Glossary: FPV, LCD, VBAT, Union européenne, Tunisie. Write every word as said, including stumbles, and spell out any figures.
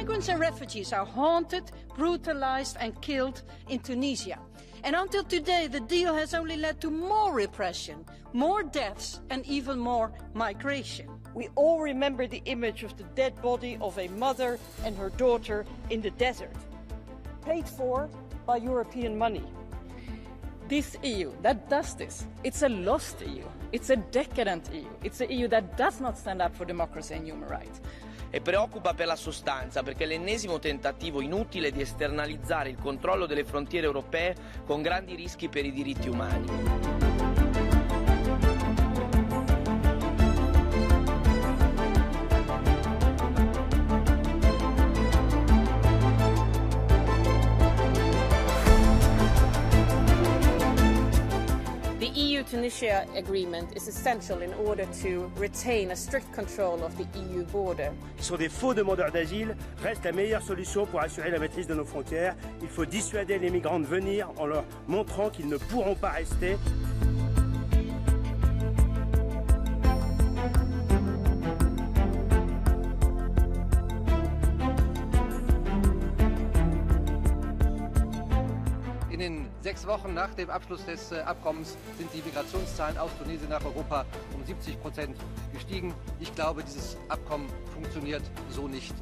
migrants and refugees are haunted, brutalized and killed in Tunisia. And until today, the deal has only led to more repression, more deaths and even more migration. We all remember the image of the dead body of a mother and her daughter in the desert, paid for by European money. This E U that does this, it's a lost E U. It's a decadent E U. It's an E U that does not stand up for democracy and human rights. E preoccupa per la sostanza, perché è l'ennesimo tentativo inutile di esternalizzare il controllo delle frontiere europee con grandi rischi per i diritti umani. The Tunisia agreement is essential in order to retain a strict control of the E U border. Sur des faux demandeurs d'asile reste la meilleure solution pour assurer la maîtrise de nos frontières. Il faut dissuader les migrants de venir en leur montrant qu'ils ne pourront pas rester. In den sechs Wochen nach dem Abschluss des Abkommens sind die Migrationszahlen aus Tunesien nach Europa um siebzig Prozent gestiegen. Ich glaube, dieses Abkommen funktioniert so nicht.